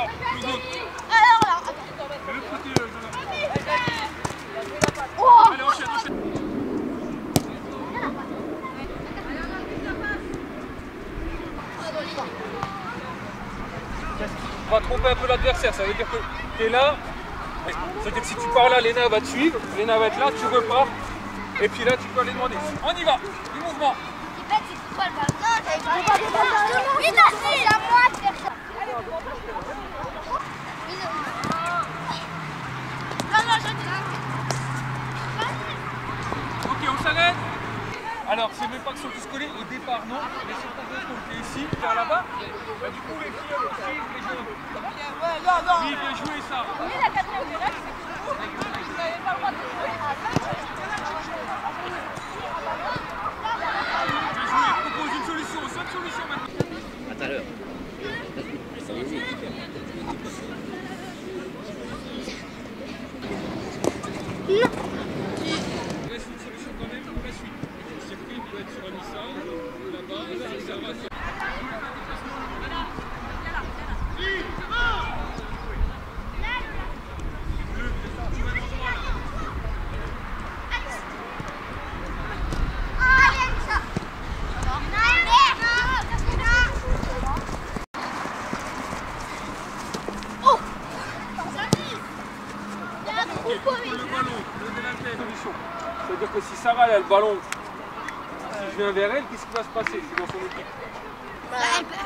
On va tromper un peu l'adversaire, ça veut dire que tu es là, c'est-à-dire que si tu pars là, Léna va te suivre, Léna va être là, tu repars, et puis là tu peux aller demander. On y va, du mouvement. Ok, on s'arrête. Alors, c'est même pas qu'ils sont tous collés, au départ non, mais sur ton deux coups, t'es ici, t'es là-bas, bah, du coup les filles elles aussi, les jeunes. Oui, bien joué ça. Bien joué, propose une solution, seule solution maintenant. À tout à l'heure. C'est-à-dire que si Sarah elle a le ballon, si je viens vers elle, qu'est-ce qui va se passer? Je suis dans son équipe.